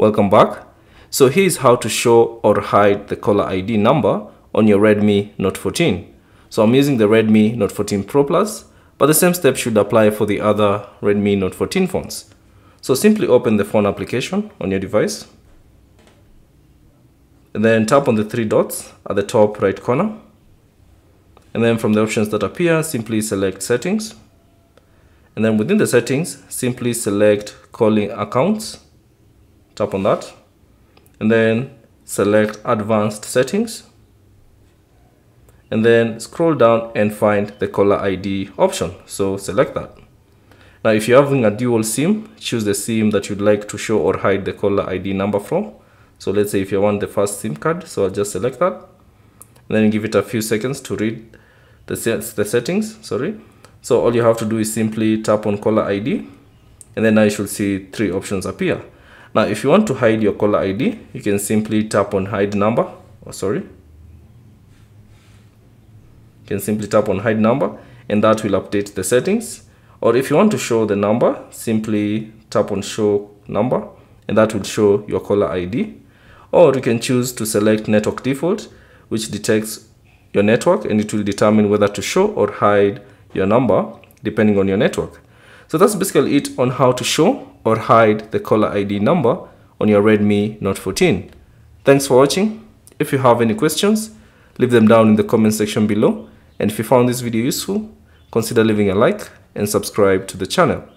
Welcome back. So here's how to show or hide the caller ID number on your Redmi Note 14. So I'm using the Redmi Note 14 Pro Plus, but the same step should apply for the other Redmi Note 14 phones. So simply open the phone application on your device. And then tap on the three dots at the top right corner. And then from the options that appear, simply select settings. And then within the settings, simply select calling accounts. Tap on that. And then select advanced settings. And then scroll down and find the caller ID option. So select that. Now, if you're having a dual SIM, choose the SIM that you'd like to show or hide the caller ID number from. So let's say if you want the first SIM card, so I'll just select that. And then give it a few seconds to read the settings, So all you have to do is simply tap on caller ID. And then now you should see three options appear. Now, if you want to hide your caller ID, you can simply tap on hide number. You can simply tap on hide number, and that will update the settings. Or if you want to show the number, simply tap on show number, and that will show your caller ID. Or you can choose to select network default, which detects your network, and it will determine whether to show or hide your number depending on your network. So that's basically it on how to show or hide the caller ID number on your Redmi Note 14. Thanks for watching. If you have any questions, leave them down in the comment section below. And if you found this video useful, consider leaving a like and subscribe to the channel.